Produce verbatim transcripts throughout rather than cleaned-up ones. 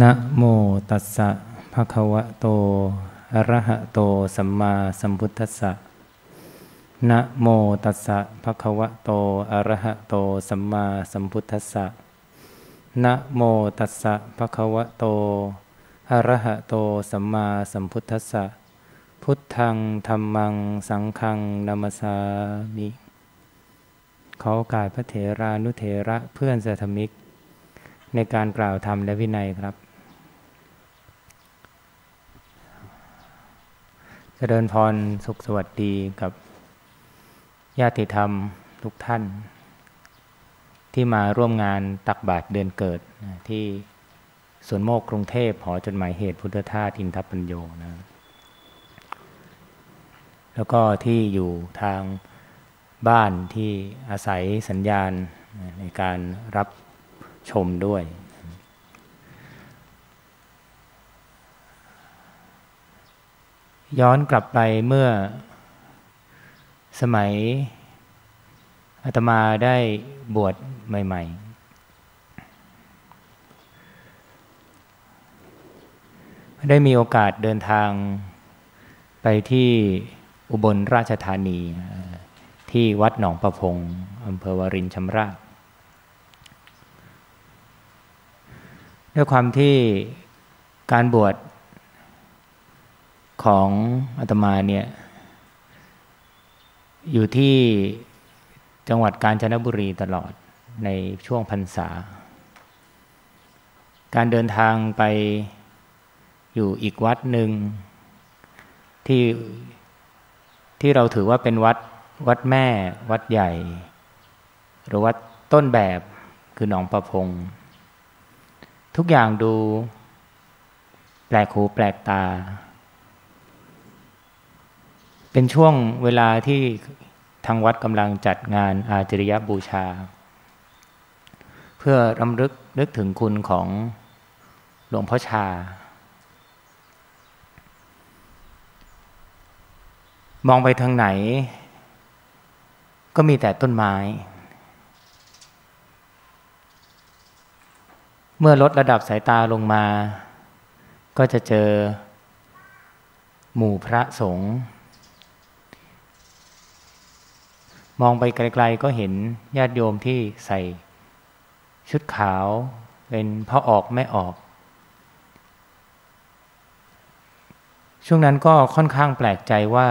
นะโมตัสสะภะคะวะโตอะระหะโตสัมมาสัมพุทธัสสะนะโมตัสสะภะคะวะโตอะระหะโตสัมมาสัมพุทธัสสะนะโมตัสสะภะคะวะโตอะระหะโตสัมมาสัมพุทธัสสะพุทธังธัมมังสังฆังนามัสสามิขอโอกาสพระเถรานุเถระเพื่อนสัทธมิกในการกล่าวธรรมและวินัยครับเจริญพรสุขสวัสดีกับญาติธรรมทุกท่านที่มาร่วมงานตักบาตรเดือนเกิดที่สวนโมกกรุงเทพหอจดหมายเหตุพุทธทาสอินทปัญโยนะแล้วก็ที่อยู่ทางบ้านที่อาศัยสัญญาณในการรับชมด้วยย้อนกลับไปเมื่อสมัยอาตมาได้บวชใหม่ๆได้มีโอกาสเดินทางไปที่อุบลราชธานีที่วัดหนองประพงอำเภอวรินชำราบด้วยความที่การบวชของอาตมาเนี่ยอยู่ที่จังหวัดกาญจนบุรีตลอดในช่วงพรรษาการเดินทางไปอยู่อีกวัดหนึ่งที่ที่เราถือว่าเป็นวัดวัดแม่วัดใหญ่หรือวัดต้นแบบคือหนองประพงทุกอย่างดูแปลกหูแปลกตาเป็นช่วงเวลาที่ทางวัดกำลังจัดงานอาจริยบูชาเพื่อรำลึกนึกถึงคุณของหลวงพ่อชามองไปทางไหนก็มีแต่ต้นไม้เมื่อลดระดับสายตาลงมาก็จะเจอหมู่พระสงฆ์มองไปไกลๆก็เห็นญาติโยมที่ใส่ชุดขาวเป็นผ้าออกไม่ออกช่วงนั้นก็ค่อนข้างแปลกใจว่า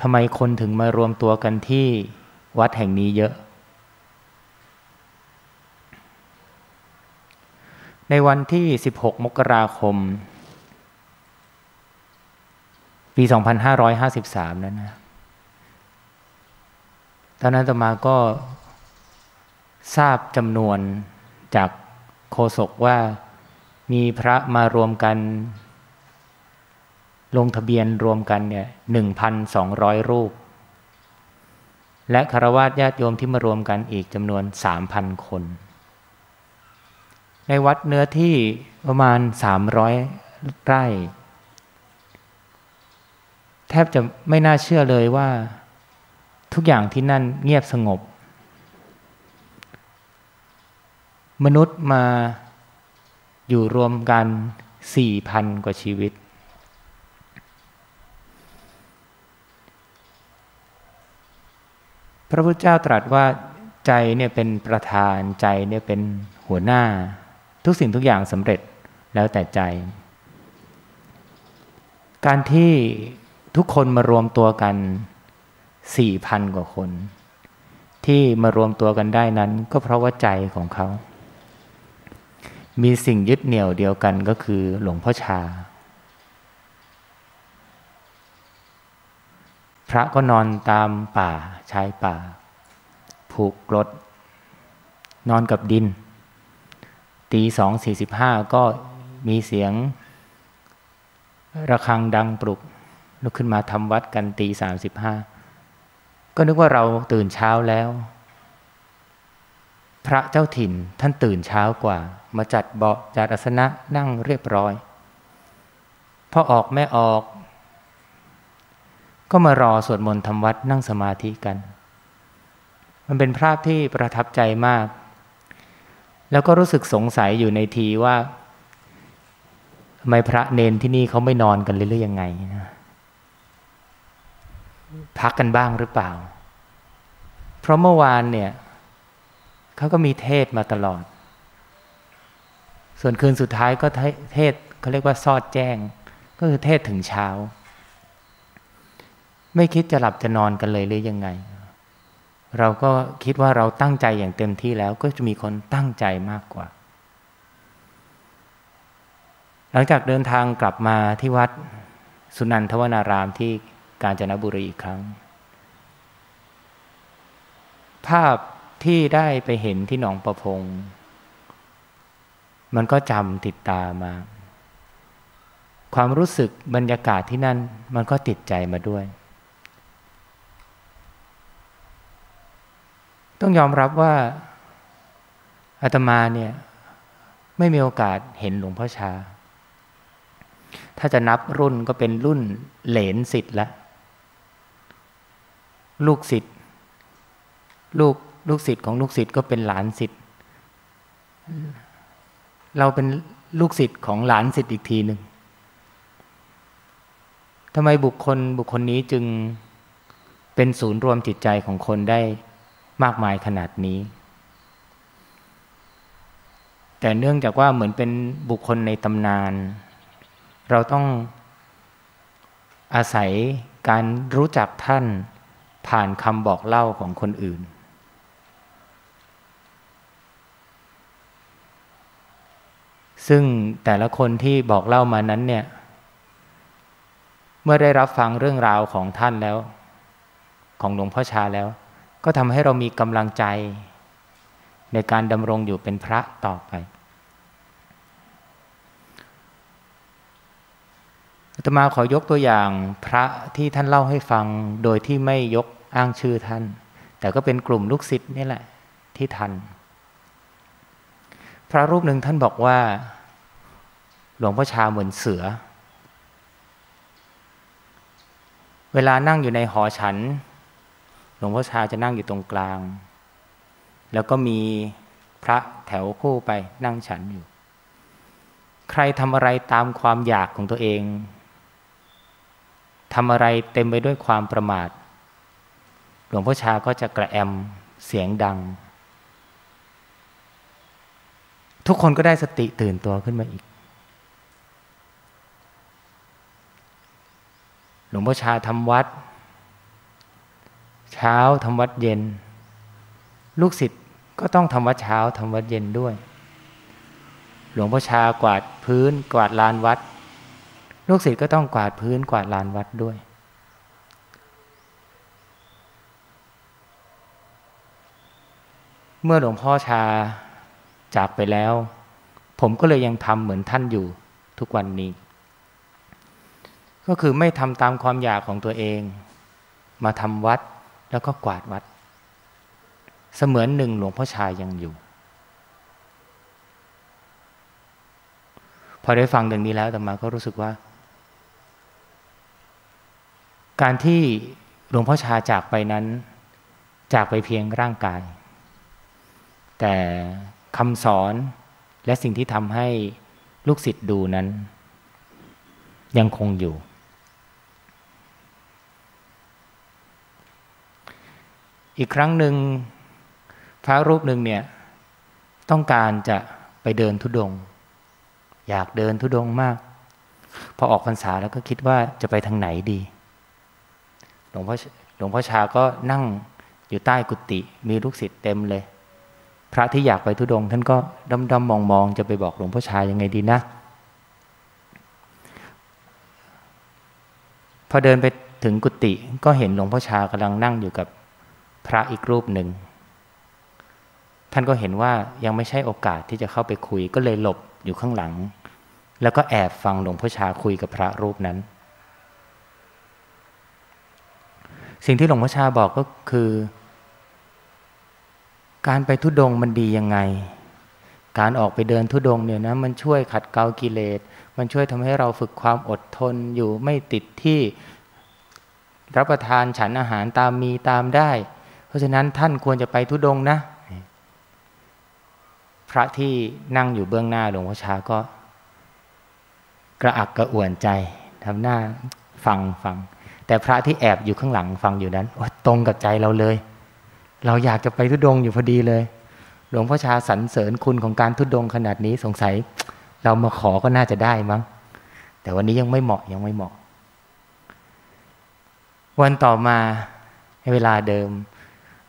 ทำไมคนถึงมารวมตัวกันที่วัดแห่งนี้เยอะในวันที่สิบหกมกราคมปีสองพันห้าร้อยห้าสิบสามนั้นนะตอนนั้นอาตมาก็ทราบจำนวนจากโฆษกว่ามีพระมารวมกันลงทะเบียนรวมกันเนี่ย หนึ่งพันสองร้อย รูปและฆราวาสญาติโยมที่มารวมกันอีกจำนวน สามพัน คนในวัดเนื้อที่ประมาณสามร้อยไร่แทบจะไม่น่าเชื่อเลยว่าทุกอย่างที่นั่นเงียบสงบมนุษย์มาอยู่รวมกัน สี่พัน กว่าชีวิตพระพุทธเจ้าตรัสว่าใจเนี่ยเป็นประธานใจเนี่ยเป็นหัวหน้าทุกสิ่งทุกอย่างสำเร็จแล้วแต่ใจการที่ทุกคนมารวมตัวกัน สี่พัน กว่าคนที่มารวมตัวกันได้นั้นก็เพราะว่าใจของเขามีสิ่งยึดเหนี่ยวเดียวกันก็คือหลวงพ่อชาพระก็นอนตามป่าชายป่าผูกกรดนอนกับดินตีสองสี่สิบห้าก็มีเสียงระฆังดังปลุกลุกขึ้นมาทำวัดกันตีสามสิบห้าก็นึกว่าเราตื่นเช้าแล้วพระเจ้าถิ่นท่านตื่นเช้ากว่ามาจัดเบาะจัดอาสนะนั่งเรียบร้อยพอออกแม่ออกก็มารอสวดมนต์ทำวัดนั่งสมาธิกันมันเป็นภาพที่ประทับใจมากแล้วก็รู้สึกสงสัยอยู่ในทีว่า ทำไมพระเนนที่นี่เขาไม่นอนกันเลยหรือยังไงนะพักกันบ้างหรือเปล่าเพราะเมื่อวานเนี่ยเขาก็มีเทศมาตลอดส่วนคืนสุดท้ายก็เทศเขาเรียกว่าซอดแจ้งก็คือเทศถึงเช้าไม่คิดจะหลับจะนอนกันเลยหรือยังไงเราก็คิดว่าเราตั้งใจอย่างเต็มที่แล้วก็จะมีคนตั้งใจมากกว่าหลังจากเดินทางกลับมาที่วัดสุนันทวนารามที่กาญจนบุรีอีกครั้งภาพที่ได้ไปเห็นที่หนองประพงมันก็จำติดตามาความรู้สึกบรรยากาศที่นั่นมันก็ติดใจมาด้วยต้องยอมรับว่าอาตมาเนี่ยไม่มีโอกาสเห็นหลวงพ่อชาถ้าจะนับรุ่นก็เป็นรุ่นเหลนศิษย์ละลูกศิษย์ลูกลูกศิษย์ของลูกศิษย์ก็เป็นหลานศิษย์เราเป็นลูกศิษย์ของหลานศิษย์อีกทีหนึ่งทำไมบุคคลบุคคลนี้จึงเป็นศูนย์รวมจิตใจของคนได้มากมายขนาดนี้แต่เนื่องจากว่าเหมือนเป็นบุคคลในตำนานเราต้องอาศัยการรู้จักท่านผ่านคำบอกเล่าของคนอื่นซึ่งแต่ละคนที่บอกเล่ามานั้นเนี่ยเมื่อได้รับฟังเรื่องราวของท่านแล้วของหลวงพ่อชาแล้วก็ทำให้เรามีกำลังใจในการดำรงอยู่เป็นพระต่อไปอาตมาขอยกตัวอย่างพระที่ท่านเล่าให้ฟังโดยที่ไม่ยกอ้างชื่อท่านแต่ก็เป็นกลุ่มลูกศิษย์นี่แหละที่ทันพระรูปหนึ่งท่านบอกว่าหลวงพ่อชาเหมือนเสือเวลานั่งอยู่ในหอฉันหลวงพ่อชาจะนั่งอยู่ตรงกลางแล้วก็มีพระแถวคู่ไปนั่งฉันอยู่ใครทำอะไรตามความอยากของตัวเองทำอะไรเต็มไปด้วยความประมาทหลวงพ่อชาก็จะกระแอมเสียงดังทุกคนก็ได้สติตื่นตัวขึ้นมาอีกหลวงพ่อชาทำวัดเช้าทำวัดเย็นลูกศิษย์ก็ต้องทำวัดเช้าทำวัดเย็นด้วยหลวงพ่อชากวาดพื้นกวาดลานวัดลูกศิษย์ก็ต้องกวาดพื้นกวาดลานวัดด้วยเมื่อหลวงพ่อชาจากไปแล้วผมก็เลยยังทำเหมือนท่านอยู่ทุกวันนี้ก็คือไม่ทำตามความอยากของตัวเองมาทำวัดแล้วก็กวาดวัดเสมือนหนึ่งหลวงพ่อชายังอยู่พอได้ฟังดังนี้แล้วอาตมาก็รู้สึกว่าการที่หลวงพ่อชาจากไปนั้นจากไปเพียงร่างกายแต่คำสอนและสิ่งที่ทำให้ลูกศิษย์ดูนั้นยังคงอยู่อีกครั้งหนึ่งพระรูปหนึ่งเนี่ยต้องการจะไปเดินธุดงค์อยากเดินธุดงค์มากพอออกพรรษาแล้วก็คิดว่าจะไปทางไหนดีหลวงพ่อหลวงพ่อชาก็นั่งอยู่ใต้กุฏิมีลูกศิษย์เต็มเลยพระที่อยากไปธุดงค์ท่านก็ดำๆมองๆจะไปบอกหลวงพ่อชายังไงดีนะพอเดินไปถึงกุฏิก็เห็นหลวงพ่อชากำลังนั่งอยู่กับพระอีกรูปหนึ่งท่านก็เห็นว่ายังไม่ใช่โอกาสที่จะเข้าไปคุยก็เลยหลบอยู่ข้างหลังแล้วก็แอบฟังหลวงพ่อชาคุยกับพระรูปนั้นสิ่งที่หลวงพ่อชาบอกก็คือการไปธุดงค์มันดียังไงการออกไปเดินธุดงค์เนี่ยนะมันช่วยขัดเกลากิเลสมันช่วยทำให้เราฝึกความอดทนอยู่ไม่ติดที่รับประทานฉันอาหารตามมีตามได้เพราะฉะนั้นท่านควรจะไปธุดงค์นะพระที่นั่งอยู่เบื้องหน้าหลวงพ่อชาก็ กระอักกระอ่วนใจทำหน้าฟังฟังแต่พระที่แอบอยู่ข้างหลังฟังอยู่นั้นตรงกับใจเราเลยเราอยากจะไปธุดงค์อยู่พอดีเลยหลวงพ่อชาสรรเสริญคุณของการธุดงค์ขนาดนี้สงสัยเรามาขอก็น่าจะได้มั้งแต่วันนี้ยังไม่เหมาะยังไม่เหมาะวันต่อมาเวลาเดิม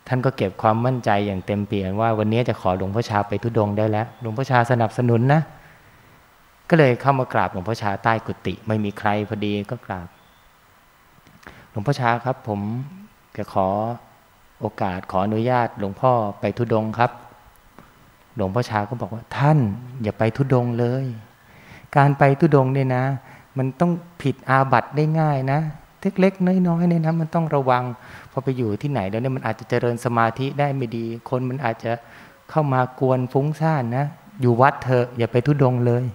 ท่านก็เก็บความมั่นใจอย่างเต็มเปี่ยมว่าวันนี้จะขอหลวงพ่อชาไปธุดงค์ได้แล้วหลวงพ่อชาสนับสนุนนะก็เลยเข้ามากราบหลวงพ่อชาใต้กุฏิไม่มีใครพอดีก็กราบหลวงพ่อชาครับผมจะขอโอกาสขออนุญาตหลวงพ่อไปธุดงค์ครับหลวงพ่อชาก็บอกว่าท่านอย่าไปธุดงค์เลยการไปธุดงค์เนี่ยนะมันต้องผิดอาบัติได้ง่ายนะเล็กๆน้อยๆเนี่ยนะมันต้องระวังพอไปอยู่ที่ไหนแล้วเนี่ยมันอาจจะเจริญสมาธิได้ไม่ดีคนมันอาจจะเข้ามากวนฟุ้งซ่านนะอยู่วัดเถอะอย่าไปธุดงค์เลย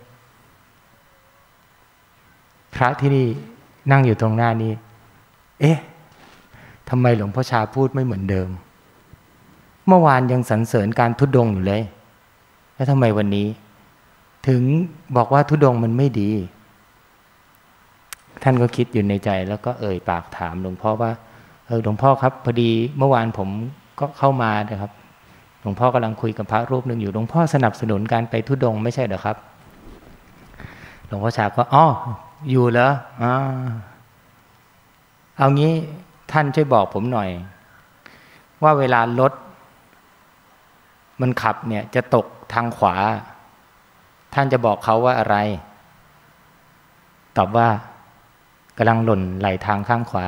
พระที่นี่นั่งอยู่ตรงหน้านี้เอ๊ะทำไมหลวงพ่อชาพูดไม่เหมือนเดิมเมื่อวานยังสรรเสริญการธุดงค์อยู่เลยแล้วทำไมวันนี้ถึงบอกว่าธุดงค์มันไม่ดีท่านก็คิดอยู่ในใจแล้วก็เอ่ยปากถามหลวงพ่อว่าเออหลวงพ่อครับพอดีเมื่อวานผมก็เข้ามานะครับหลวงพ่อกำลังคุยกับพระรูปหนึ่งอยู่หลวงพ่อสนับสนุนการไปธุดงค์ไม่ใช่เหรอครับหลวงพ่อชาก็อ๋ออยู่เหรออ่าเอางี้ท่านช่วยบอกผมหน่อยว่าเวลารถมันขับเนี่ยจะตกทางขวาท่านจะบอกเขาว่าอะไรตอบว่ากำลังหล่นไหลทางข้างขวา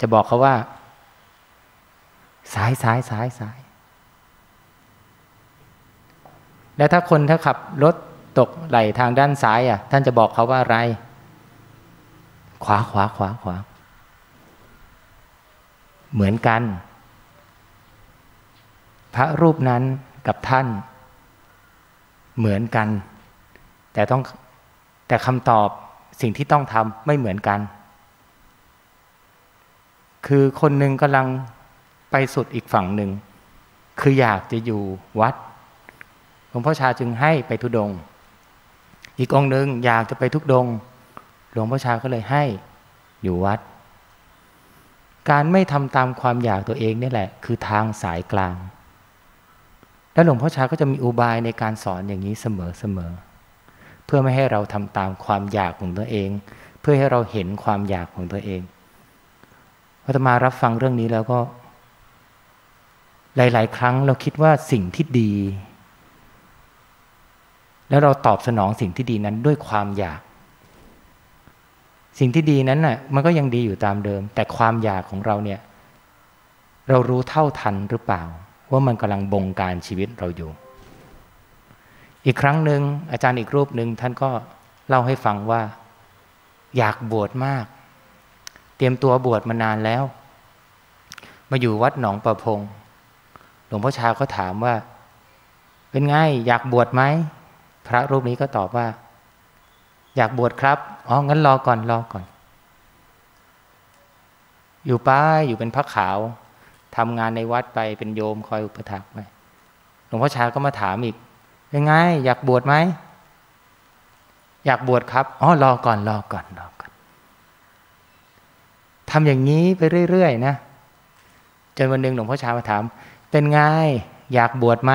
จะบอกเขาว่าซ้ายซ้ายซ้ายซ้ายแล้วถ้าคนถ้าขับรถตกไหลทางด้านซ้ายอ่ะท่านจะบอกเขาว่าอะไรขวาขวาขวาขวาเหมือนกันพระรูปนั้นกับท่านเหมือนกันแต่ต้องแต่คำตอบสิ่งที่ต้องทำไม่เหมือนกันคือคนหนึ่งกำลังไปสุดอีกฝั่งหนึ่งคืออยากจะอยู่วัดหลวงพ่อชาจึงให้ไปธุดงค์อีกองหนึ่งอยากจะไปธุดงค์หลวงพ่อชาก็เลยให้อยู่วัดการไม่ทำตามความอยากตัวเองนี่แหละคือทางสายกลางแล้วหลวงพ่อชาก็จะมีอุบายในการสอนอย่างนี้เสมอๆเพื่อไม่ให้เราทำตามความอยากของตัวเองเพื่อให้เราเห็นความอยากของตัวเองพออาตมารับฟังเรื่องนี้แล้วก็หลายๆครั้งเราคิดว่าสิ่งที่ดีแล้วเราตอบสนองสิ่งที่ดีนั้นด้วยความอยากสิ่งที่ดีนั้นน่ะมันก็ยังดีอยู่ตามเดิมแต่ความอยากของเราเนี่ยเรารู้เท่าทันหรือเปล่าว่ามันกำลังบงการชีวิตเราอยู่อีกครั้งหนึ่งอาจารย์อีกรูปหนึ่งท่านก็เล่าให้ฟังว่าอยากบวชมากเตรียมตัวบวชมานานแล้วมาอยู่วัดหนองประพงหลวงพ่อชาก็ถามว่าเป็นไงอยากบวชไหมพระรูปนี้ก็ตอบว่าอยากบวชครับอ๋องั้นรอก่อนรอก่อนอยู่ป้ายอยู่เป็นพระขาวทำงานในวัดไปเป็นโยมคอยอุปถัมภ์ไปหลวงพ่อชาก็มาถามอีกยังไงอยากบวชไหมอยากบวชครับอ๋อรอก่อนรอก่อนรอก่อนทำอย่างนี้ไปเรื่อยๆนะจนวันหนึ่งหลวงพ่อชามาถามเป็นไงอยากบวชไหม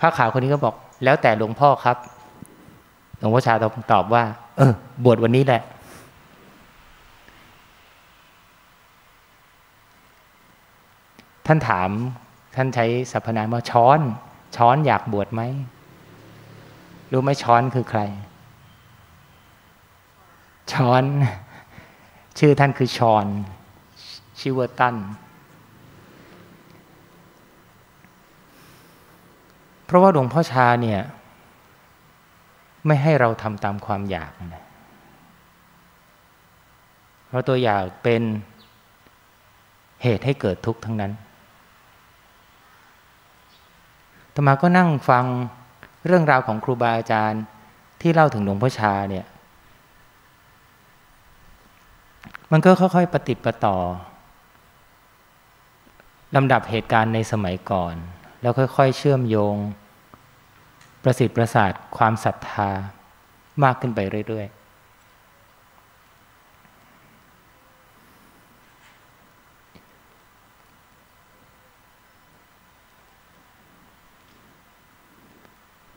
พระขาวคนนี้ก็บอกแล้วแต่หลวงพ่อครับหลวงพ่อชาตอบว่าเออบวชวันนี้แหละท่านถามท่านใช้สรรพนามว่าช้อนช้อนอยากบวชไหมรู้ไหมช้อนคือใครช้อนชื่อท่านคือชอนชิวตันเพราะว่าหลวงพ่อชาเนี่ยไม่ให้เราทำตามความอยากนะเพราะตัวอยากเป็นเหตุให้เกิดทุกข์ทั้งนั้นอาตมาก็นั่งฟังเรื่องราวของครูบาอาจารย์ที่เล่าถึงหลวงพ่อชาเนี่ยมันก็ค่อยๆปฏิปต่อลำดับเหตุการณ์ในสมัยก่อนแล้วค่อยๆเชื่อมโยงประสิทธิ์ประสาทความศรัทธา มากขึ้นไปเรื่อยๆ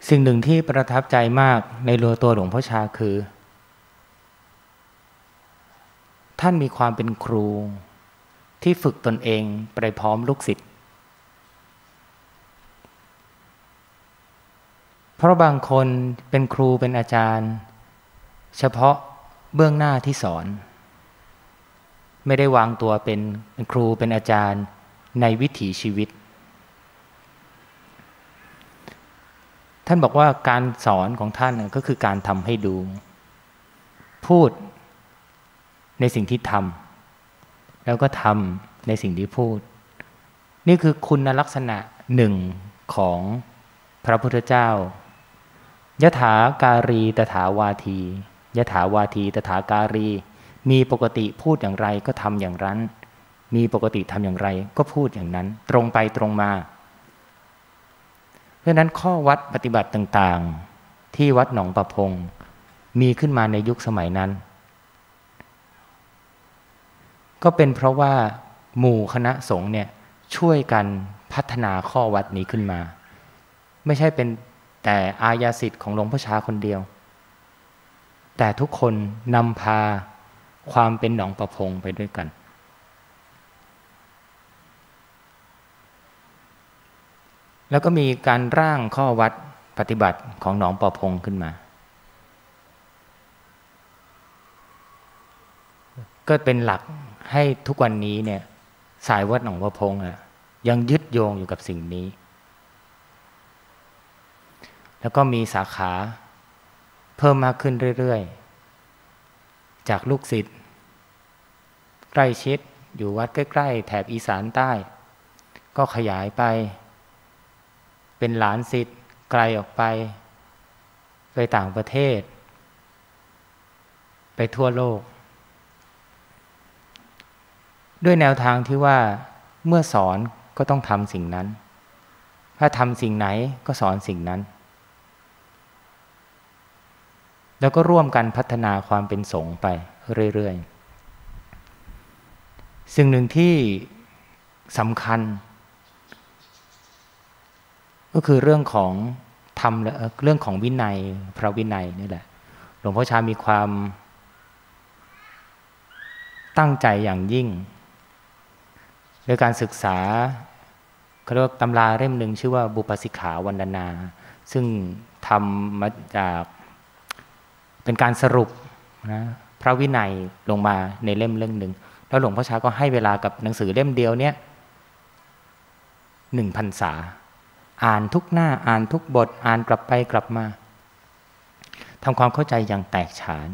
สิ่งหนึ่งที่ประทับใจมากในหลวงตัวหลวงพ่อชาคือท่านมีความเป็นครูที่ฝึกตนเองไปพร้อมลูกศิษย์เพราะบางคนเป็นครูเป็นอาจารย์เฉพาะเบื้องหน้าที่สอนไม่ได้วางตัวเป็นครูเป็นอาจารย์ในวิถีชีวิตท่านบอกว่าการสอนของท่านก็คือการทำให้ดูพูดในสิ่งที่ทำแล้วก็ทำในสิ่งที่พูดนี่คือคุณลักษณะหนึ่งของพระพุทธเจ้ายถาการีตถาวาทียถาวาทีตถาการีมีปกติพูดอย่างไรก็ทำอย่างนั้นมีปกติทำอย่างไรก็พูดอย่างนั้นตรงไปตรงมาเพราะนั้นข้อวัดปฏิบัติต่างๆที่วัดหนองประพงมีขึ้นมาในยุคสมัยนั้นก็เป็นเพราะว่าหมู่คณะสงฆ์เนี่ยช่วยกันพัฒนาข้อวัดนี้ขึ้นมาไม่ใช่เป็นแต่อาญาสิทธิ์ของหลวงพ่อชาคนเดียวแต่ทุกคนนำพาความเป็นหนองประพงไปด้วยกันแล้วก็มีการร่างข้อวัดปฏิบัติของหนองประพงขึ้นมาก็เป็นหลักให้ทุกวันนี้เนี่ยสายวัดหนองประพงอ่ะยังยึดโยงอยู่กับสิ่งนี้แล้วก็มีสาขาเพิ่มมากขึ้นเรื่อยๆจากลูกศิษย์ใกล้ชิดอยู่วัดใกล้ๆแถบอีสานใต้ก็ขยายไปเป็นหลานศิษย์ไกลออกไปไปต่างประเทศไปทั่วโลกด้วยแนวทางที่ว่าเมื่อสอนก็ต้องทำสิ่งนั้นถ้าทำสิ่งไหนก็สอนสิ่งนั้นแล้วก็ร่วมกันพัฒนาความเป็นสงฆ์ไปเรื่อยๆสิ่งหนึ่งที่สำคัญก็คือเรื่องของธรรมเรื่องของวินัยพระวินัยนี่แหละหลวงพ่อชามีความตั้งใจอย่างยิ่งโดยการศึกษาเขาเรียกตำราเล่มหนึ่งชื่อว่าบุปสิกขาวันดนาซึ่งทำมาจากเป็นการสรุปนะพระวินัยลงมาในเล่มเรื่องหนึ่งแล้วหลวงพ่อชาก็ให้เวลากับหนังสือเล่มเดียวเนี้ยหนึ่งพรรษาอ่านทุกหน้าอ่านทุกบทอ่านกลับไปกลับมาทำความเข้าใจอย่างแตกฉาน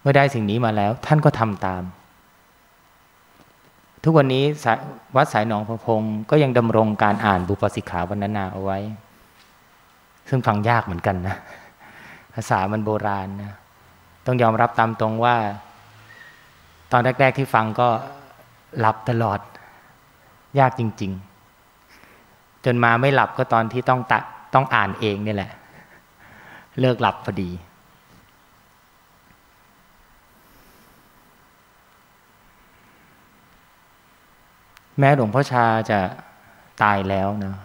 เมื่อได้สิ่งนี้มาแล้วท่านก็ทำตามทุกวันนี้วัดสายหนองประพงก็ยังดำรงการอ่านบุปสิกขาวันนาเอาไว้ซึ่งฟังยากเหมือนกันนะภาษามันโบราณนะต้องยอมรับตามตรงว่าตอนแรกๆที่ฟังก็หลับตลอดยากจริงๆจนมาไม่หลับก็ตอนที่ต้องตะต้องอ่านเองนี่แหละเลิกหลับพอดีแม้หลวงพ่อชาจะตายแล้วนะ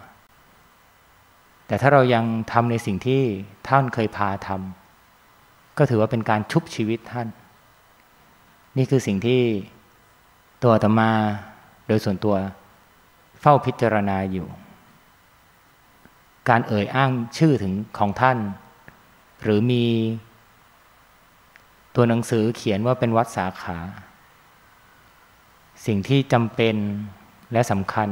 แต่ถ้าเรายังทำในสิ่งที่ท่านเคยพาทำก็ถือว่าเป็นการชุบชีวิตท่านนี่คือสิ่งที่ตัวอาตมาโดยส่วนตัวเฝ้าพิจารณาอยู่การเอ่ยอ้างชื่อถึงของท่านหรือมีตัวหนังสือเขียนว่าเป็นวัดสาขาสิ่งที่จำเป็นและสำคัญ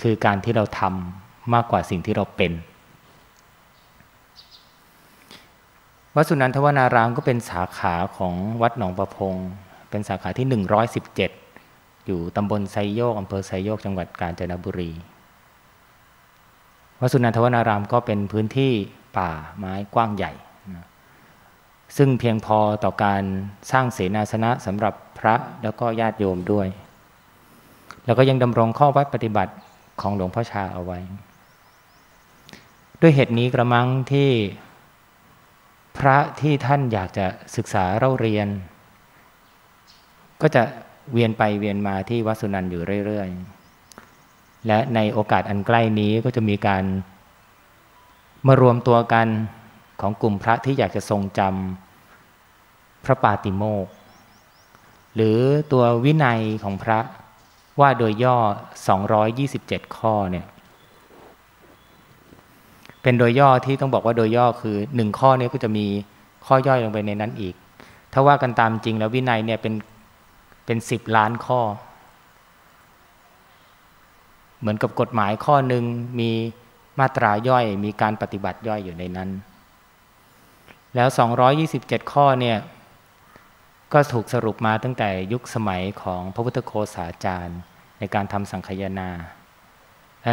คือการที่เราทำมากกว่าสิ่งที่เราเป็นวัดสุนันทวนารามก็เป็นสาขาของวัดหนองประพงเป็นสาขาที่หนึ่งร้อยสิบเจ็ดอยู่ตำบลไซโยกอำเภอไซโยกจังหวัดกาญจนบุรีวัดสุนันทวนารามก็เป็นพื้นที่ป่าไม้กว้างใหญ่ซึ่งเพียงพอต่อการสร้างเสนาสนะสำหรับพระแล้วก็ญาติโยมด้วยแล้วก็ยังดำรงข้อวัดปฏิบัติของหลวงพ่อชาเอาไว้ ด้วยเหตุนี้กระมังที่พระที่ท่านอยากจะศึกษาเล่าเรียนก็จะเวียนไปเวียนมาที่วัดสุนันท์อยู่เรื่อยๆและในโอกาสอันใกล้นี้ก็จะมีการมารวมตัวกันของกลุ่มพระที่อยากจะทรงจำพระปาติโมกข์หรือตัววินัยของพระว่าโดยย่อสองร้อยยี่สิบเจ็ดข้อเนี่ยเป็นโดยย่อที่ต้องบอกว่าโดยย่อคือหนึ่งข้อนี้ก็จะมีข้อย่อยลงไปในนั้นอีกถ้าว่ากันตามจริงแล้ววินัยเนี่ยเป็นเป็นสิบล้านข้อเหมือนกับกฎหมายข้อหนึ่งมีมาตราย่อยมีการปฏิบัติย่อยอยู่ในนั้นแล้วสองร้อยยี่สิบเจ็ดข้อเนี่ยก็ถูกสรุปมาตั้งแต่ยุคสมัยของพระพุทธโฆษาจารย์ในการทำสังคายนา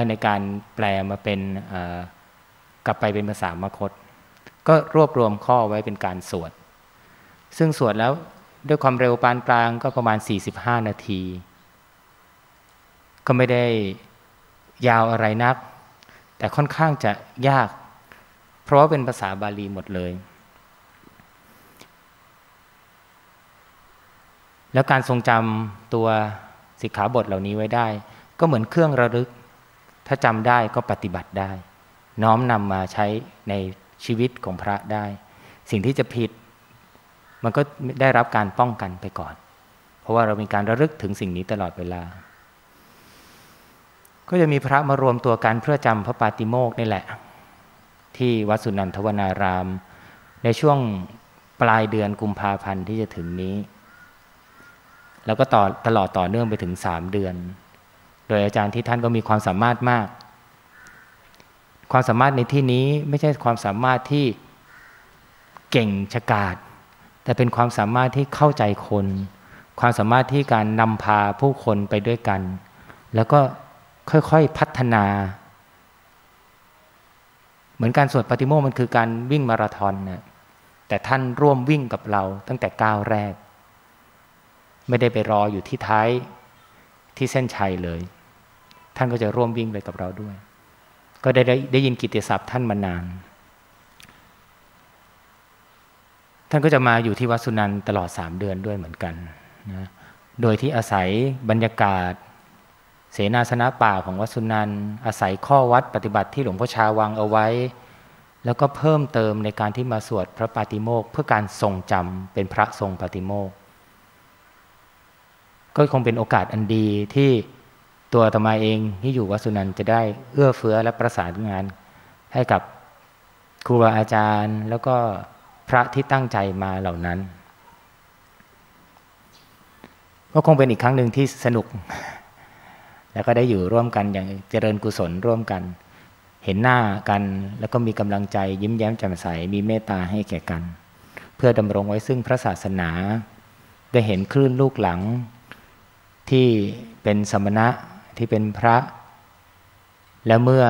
ในการแปลมาเป็นกลับไปเป็นภาษามคธก็รวบรวมข้อไว้เป็นการสวดซึ่งสวดแล้วด้วยความเร็วปานกลางก็ประมาณสี่สิบห้านาทีก็ไม่ได้ยาวอะไรนักแต่ค่อนข้างจะยากเพราะว่าเป็นภาษาบาลีหมดเลยแล้วการทรงจำตัวสิกขาบทเหล่านี้ไว้ได้ก็เหมือนเครื่องระลึกถ้าจำได้ก็ปฏิบัติได้น้อมนำมาใช้ในชีวิตของพระได้สิ่งที่จะผิดมันก็ได้รับการป้องกันไปก่อนเพราะว่าเรามีการระลึกถึงสิ่งนี้ตลอดเวลาก็จะมีพระมารวมตัวกันเพื่อจำพระปาติโมกข์นี่แหละที่วัดสุนันทวนารามในช่วงปลายเดือนกุมภาพันธ์ที่จะถึงนี้แล้วก็ต่อตลอดต่อเนื่องไปถึงสามเดือนโดยอาจารย์ที่ท่านก็มีความสามารถมากความสามารถในที่นี้ไม่ใช่ความสามารถที่เก่งฉกาจแต่เป็นความสามารถที่เข้าใจคนความสามารถที่การนำพาผู้คนไปด้วยกันแล้วก็ค่อยๆพัฒนาเหมือนการสวดปาติโมกข์มันคือการวิ่งมาราธอนนะแต่ท่านร่วมวิ่งกับเราตั้งแต่ก้าวแรกไม่ได้ไปรออยู่ที่ท้ายที่เส้นชัยเลยท่านก็จะร่วมวิ่งไปกับเราด้วยก็ได้ได้ยินกิตติศัพท์ท่านมานานท่านก็จะมาอยู่ที่วัดสุนันท์ตลอดสามเดือนด้วยเหมือนกันนะโดยที่อาศัยบรรยากาศเสนาสนะป่าของวัดสุนันท์อาศัยข้อวัดปฏิบัติที่หลวงพ่อชาวางเอาไว้แล้วก็เพิ่มเติมในการที่มาสวดพระปาติโมกข์เพื่อการทรงจำเป็นพระทรงปาติโมกข์ก็คงเป็นโอกาสอันดีที่ตัวอาตมาเองที่อยู่วัดสุนันท์จะได้เอื้อเฟื้อและประสานงานให้กับครูบาอาจารย์แล้วก็พระที่ตั้งใจมาเหล่านั้นก็คงเป็นอีกครั้งหนึ่งที่สนุกแล้วก็ได้อยู่ร่วมกันอย่างเจริญกุศลร่วมกันเห็นหน้ากันแล้วก็มีกำลังใจยิ้มแย้มแจ่มใสมีเมตตาให้แก่กันเพื่อดำรงไว้ซึ่งพระศาสนาได้เห็นคลื่นลูกหลังที่เป็นสมณะที่เป็นพระและเมื่อ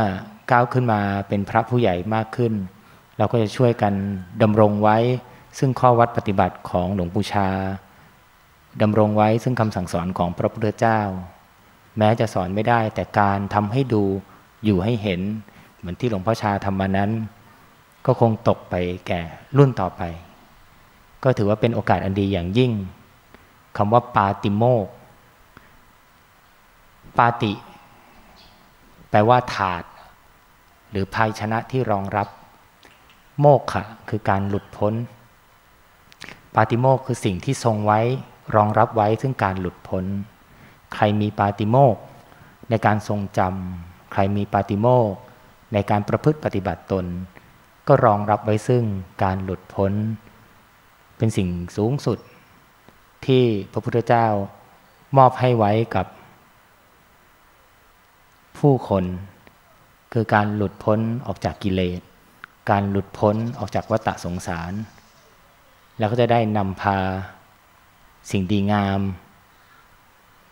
ก้าวขึ้นมาเป็นพระผู้ใหญ่มากขึ้นเราก็จะช่วยกันดำรงไว้ซึ่งข้อวัดปฏิบัติของหลวงปู่ชาดำรงไว้ซึ่งคำสั่งสอนของพระพุทธเจ้าแม้จะสอนไม่ได้แต่การทำให้ดูอยู่ให้เห็นเหมือนที่หลวงพ่อชาทำมานั้นก็คงตกไปแก่รุ่นต่อไปก็ถือว่าเป็นโอกาสอันดีอย่างยิ่งคำว่าปาติโมกข์ปาติแปลว่าถาดหรือภาชนะที่รองรับโมกขะคือการหลุดพ้นปาติโมกข์คือสิ่งที่ทรงไว้รองรับไว้ซึ่งการหลุดพ้นใครมีปาติโมกข์ในการทรงจำใครมีปาติโมกข์ในการประพฤติปฏิบัติตนก็รองรับไว้ซึ่งการหลุดพ้นเป็นสิ่งสูงสุดที่พระพุทธเจ้ามอบให้ไว้กับผู้คนคือการหลุดพ้นออกจากกิเลสการหลุดพ้นออกจากวัฏสงสารแล้วก็จะได้นำพาสิ่งดีงาม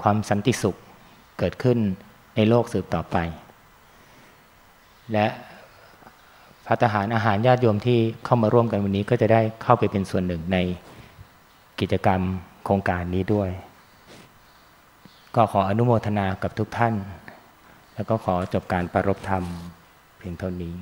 ความสันติสุขเกิดขึ้นในโลกสืบต่อไปและภัตตาหารอาหารญาติโยมที่เข้ามาร่วมกันวันนี้ก็จะได้เข้าไปเป็นส่วนหนึ่งในกิจกรรมโครงการนี้ด้วยก็ขออนุโมทนากับทุกท่านแล้วก็ขอจบการประรภธรรมเพียงเท่านี้